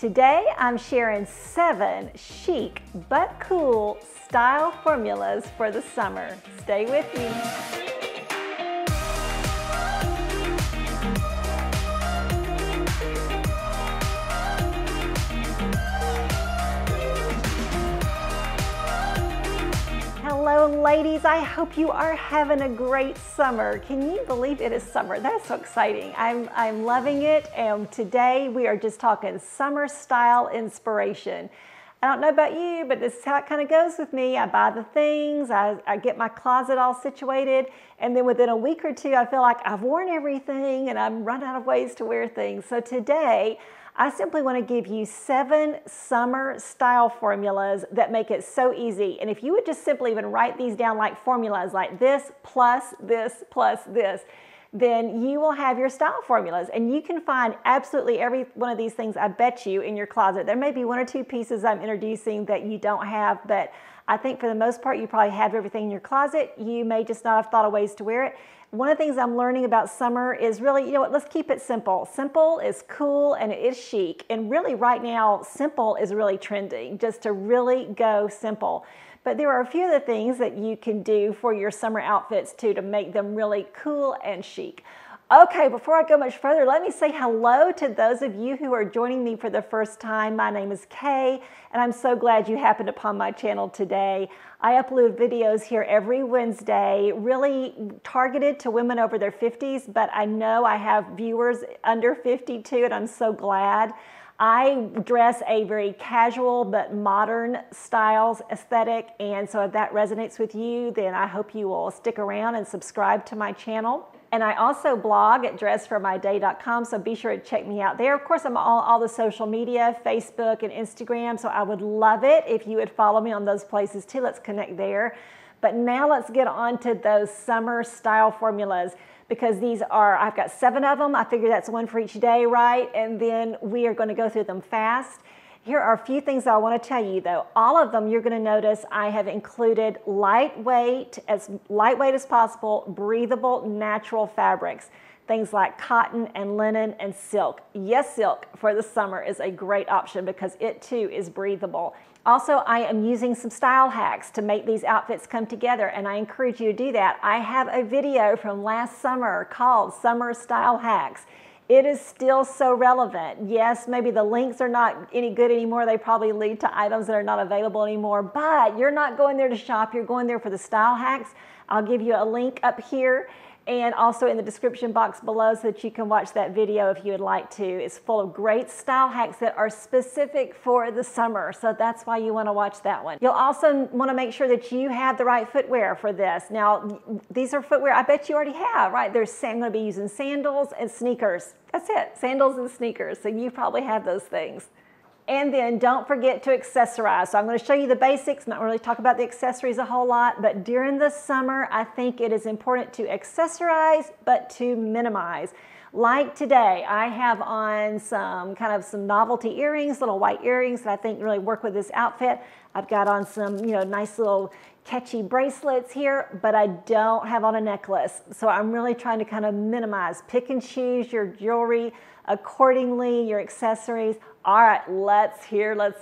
Today I'm sharing 7 chic but cool style formulas for the summer. Stay with me. Hello ladies, I hope you are having a great summer. Can you believe it is summer? That's so exciting. I'm loving it, and today we are just talking summer style inspiration. I don't know about you, but this is how it kind of goes with me. I buy the things, I get my closet all situated, and then within a week or two I feel like I've worn everything and I'm run out of ways to wear things. So today I simply want to give you 7 summer style formulas that make it so easy. And if you would just simply even write these down like formulas, like this plus this plus this, then you will have your style formulas. And you can find absolutely every one of these things, I bet you, in your closet. There may be 1 or 2 pieces I'm introducing that you don't have, but I think for the most part, you probably have everything in your closet. You may just not have thought of ways to wear it. One of the things I'm learning about summer is really, you know what, let's keep it simple. Simple is cool and it is chic. And really right now, simple is really trending, just to really go simple. But there are a few other things that you can do for your summer outfits too to make them really cool and chic. Okay, before I go much further, let me say hello to those of you who are joining me for the first time. My name is Kay, and I'm so glad you happened upon my channel today. I upload videos here every Wednesday, really targeted to women over their 50s, but I know I have viewers under 52, and I'm so glad. I dress a very casual but modern styles aesthetic, and so if that resonates with you, then I hope you will stick around and subscribe to my channel. And I also blog at dressformyday.com, so be sure to check me out there. Of course, I'm on all the social media, Facebook and Instagram, so I would love it if you would follow me on those places too. Let's connect there. But now let's get on to those summer style formulas, because these are, I've got 7 of them. I figure that's one for each day, right? And then we are going to go through them fast. Here are a few things I want to tell you though. All of them, you're going to notice I have included lightweight as possible, breathable, natural fabrics. Things like cotton and linen and silk. Yes, silk for the summer is a great option because it too is breathable. Also, I am using some style hacks to make these outfits come together, and I encourage you to do that. I have a video from last summer called Summer Style Hacks. It is still so relevant. Yes, maybe the links are not any good anymore. They probably lead to items that are not available anymore, but you're not going there to shop. You're going there for the style hacks. I'll give you a link up here and also in the description box below so that you can watch that video if you would like to. It's full of great style hacks that are specific for the summer, so that's why you want to watch that one. You'll also want to make sure that you have the right footwear for this. Now, these are footwear I bet you already have, right? I'm going to be using sandals and sneakers. That's it, sandals and sneakers, so you probably have those things. And then don't forget to accessorize. So I'm going to show you the basics, not really talk about the accessories a whole lot, but during the summer, I think it is important to accessorize, but to minimize. Like today, I have on some novelty earrings, little white earrings that I think really work with this outfit. I've got on some, nice little catchy bracelets here, but I don't have on a necklace. So I'm really trying to kind of minimize, pick and choose your jewelry accordingly, your accessories. All right, let's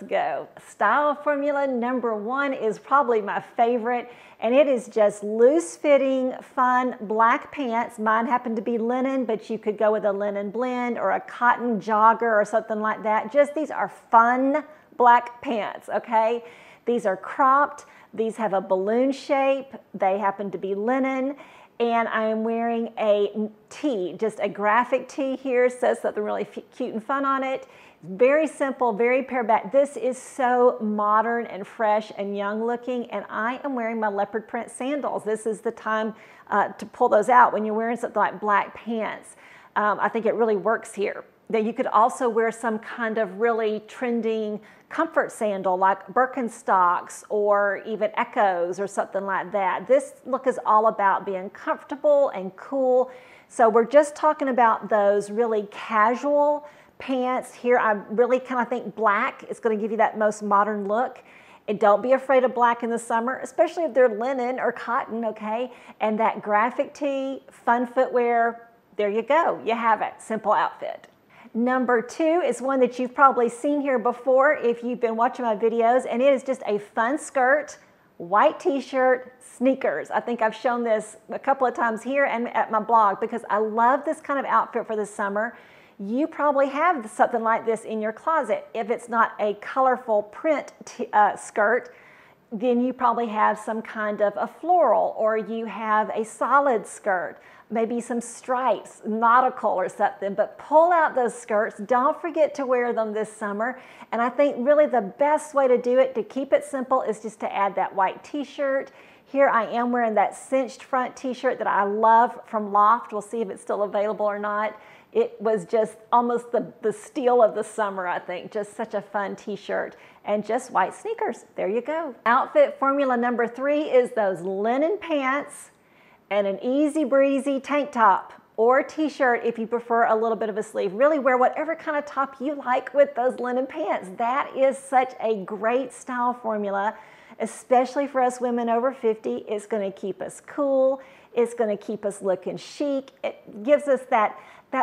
go. Style formula number 1 is probably my favorite, and it is just loose fitting, fun black pants. Mine happened to be linen, but you could go with a linen blend or a cotton jogger or something like that. Just these are fun black pants, okay? These are cropped, these have a balloon shape, they happen to be linen. And I am wearing a tee, just a graphic tee here, says something really cute and fun on it. Very simple, very pared back. This is so modern and fresh and young looking, and I am wearing my leopard print sandals. This is the time to pull those out when you're wearing something like black pants. I think it really works here. That you could also wear some kind of really trending comfort sandal like Birkenstocks or even Echoes or something like that. This look is all about being comfortable and cool. So we're just talking about those really casual pants here. I really kind of think black is going to give you that most modern look. And don't be afraid of black in the summer, especially if they're linen or cotton, okay? And that graphic tee, fun footwear, there you go. You have it. Simple outfit. Number two is one that you've probably seen here before if you've been watching my videos, and it is just a fun skirt, white t-shirt, sneakers. I think I've shown this a couple of times here and at my blog because I love this kind of outfit for the summer. You probably have something like this in your closet. If it's not a colorful print skirt, then you probably have some kind of a floral, or you have a solid skirt, maybe some stripes, nautical or something, but pull out those skirts. Don't forget to wear them this summer. And I think really the best way to do it, to keep it simple, is just to add that white t-shirt. Here I am wearing that cinched front t-shirt that I love from Loft. We'll see if it's still available or not. It was just almost the steal of the summer, I think. Just such a fun t-shirt and just white sneakers. There you go. Outfit formula number three is those linen pants and an easy breezy tank top or t-shirt if you prefer a little bit of a sleeve. Really wear whatever kind of top you like with those linen pants. That is such a great style formula, especially for us women over 50. It's gonna keep us cool. It's gonna keep us looking chic. It gives us that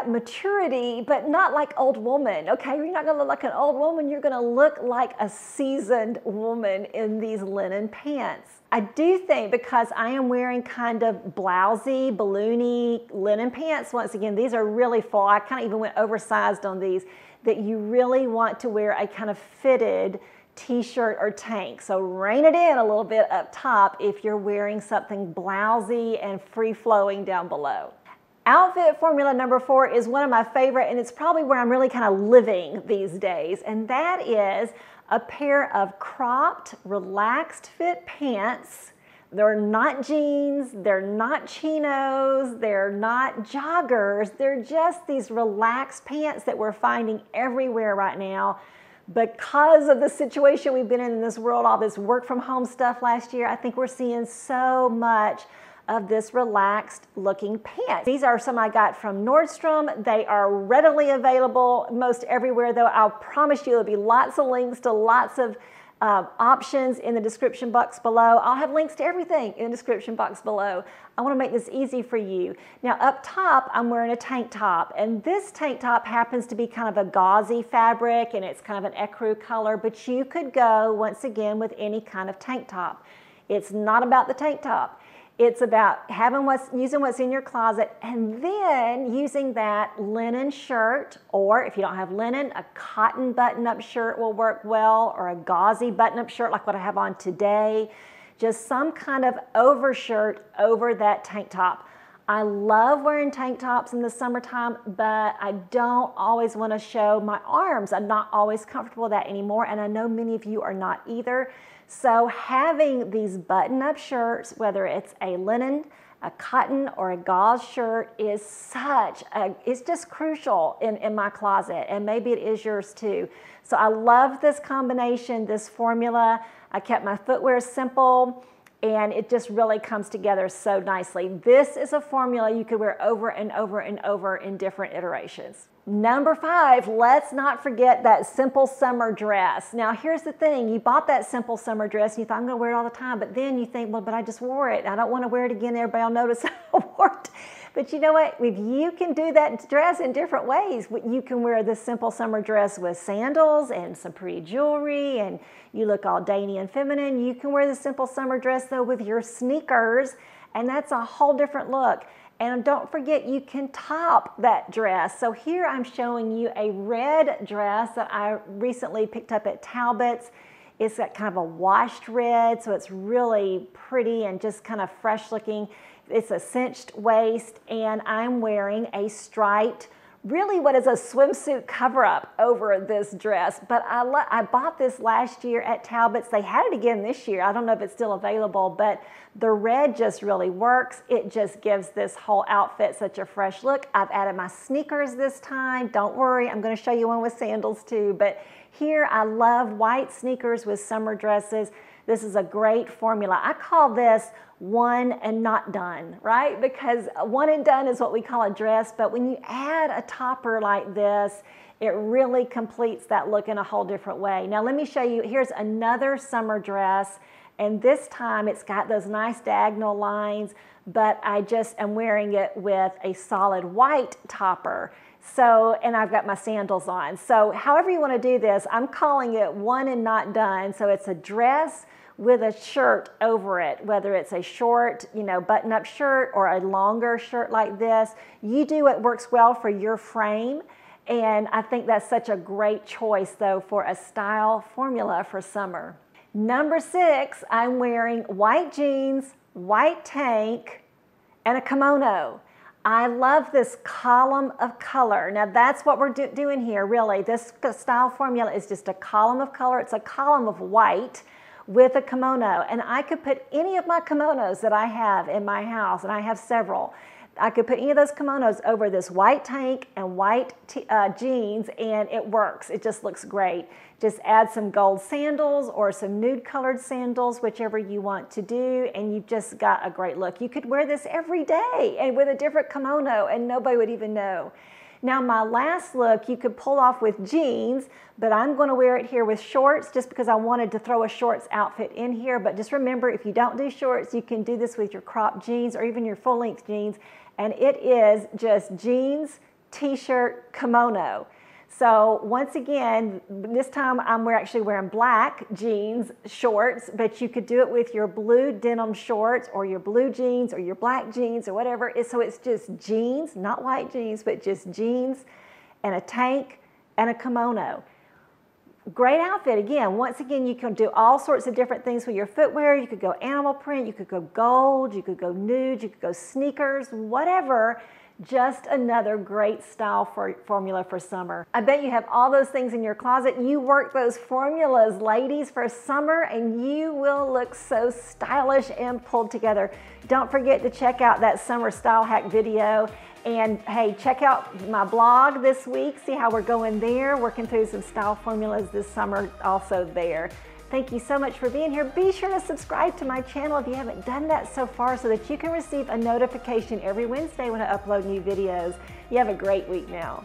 maturity, but not like old woman, okay? You're not gonna look like an old woman. You're gonna look like a seasoned woman in these linen pants. I do think because I am wearing kind of blousy, balloony linen pants, once again, these are really full. I kind of even went oversized on these, that you really want to wear a kind of fitted t-shirt or tank. So rein it in a little bit up top if you're wearing something blousy and free-flowing down below. Outfit formula number four is one of my favorite, and it's probably where I'm really kind of living these days, and that is a pair of cropped, relaxed fit pants. They're not jeans, they're not chinos, they're not joggers, they're just these relaxed pants that we're finding everywhere right now. Because of the situation we've been in this world, all this work from home stuff last year, I think we're seeing so much of this relaxed looking pants. These are some I got from Nordstrom. They are readily available most everywhere, though I'll promise you there'll be lots of links to lots of options in the description box below. I'll have links to everything in the description box below. I want to make this easy for you. Now up top, I'm wearing a tank top, and this tank top happens to be kind of a gauzy fabric, and it's kind of an ecru color, but you could go once again with any kind of tank top. It's not about the tank top. It's about having using what's in your closet and then using that linen shirt, or if you don't have linen, a cotton button-up shirt will work well, or a gauzy button-up shirt like what I have on today. Just some kind of overshirt over that tank top. I love wearing tank tops in the summertime, but I don't always want to show my arms. I'm not always comfortable with that anymore, and I know many of you are not either. So having these button-up shirts, whether it's a linen, a cotton, or a gauze shirt, is it's just crucial in my closet, and maybe it is yours too. So I love this combination, this formula. I kept my footwear simple, and it just really comes together so nicely. This is a formula you could wear over and over and over in different iterations. Number five, let's not forget that simple summer dress. Now here's the thing, you bought that simple summer dress and you thought, I'm gonna wear it all the time, but then you think, well, but I just wore it. I don't wanna wear it again, everybody will notice I wore it. But you know what, if you can do that dress in different ways. You can wear this simple summer dress with sandals and some pretty jewelry, and you look all dainty and feminine. You can wear the simple summer dress though with your sneakers, and that's a whole different look. And don't forget, you can top that dress. So here I'm showing you a red dress that I recently picked up at Talbot's. It's got kind of a washed red, so it's really pretty and just kind of fresh looking. It's a cinched waist, and I'm wearing a striped, really what is a swimsuit cover-up over this dress. But I bought this last year at Talbot's. They had it again this year. I don't know if it's still available, but the red just really works. It just gives this whole outfit such a fresh look. I've added my sneakers this time. Don't worry, I'm gonna show you one with sandals too, but here I love white sneakers with summer dresses. This is a great formula. I call this one and not done, right? Because one and done is what we call a dress, but when you add a topper like this, it really completes that look in a whole different way. Now let me show you, here's another summer dress, and this time it's got those nice diagonal lines, but I just am wearing it with a solid white topper. So, and I've got my sandals on. So however you want to do this, I'm calling it one and not done. So it's a dress with a shirt over it, whether it's a short, you know, button-up shirt or a longer shirt like this. You do what works well for your frame. And I think that's such a great choice though for a style formula for summer. Number 6, I'm wearing white jeans, white tank, and a kimono. I love this column of color. Now that's what we're doing here, really. This style formula is just a column of color. It's a column of white with a kimono. And I could put any of my kimonos that I have in my house, and I have several. I could put any of those kimonos over this white tank and white jeans, and it works. It just looks great. Just add some gold sandals or some nude colored sandals, whichever you want to do, and you've just got a great look. You could wear this every day and with a different kimono, and nobody would even know. Now my last look, you could pull off with jeans, but I'm going to wear it here with shorts just because I wanted to throw a shorts outfit in here. But just remember, if you don't do shorts, you can do this with your cropped jeans or even your full-length jeans. And it is just jeans, t-shirt, kimono. So once again, this time I'm actually wearing black jeans, shorts, but you could do it with your blue denim shorts or your blue jeans or your black jeans or whatever. So it's just jeans, not white jeans, but just jeans and a tank and a kimono. Great outfit. Again, once again, you can do all sorts of different things with your footwear. You could go animal print, you could go gold, you could go nude, you could go sneakers, whatever. Just another great style formula for summer. I bet you have all those things in your closet. You work those formulas, ladies, for summer, and you will look so stylish and pulled together. Don't forget to check out that summer style hack video. And hey, check out my blog this week. See how we're going there, working through some style formulas this summer also there. Thank you so much for being here. Be sure to subscribe to my channel if you haven't done that so far so that you can receive a notification every Wednesday when I upload new videos. You have a great week now.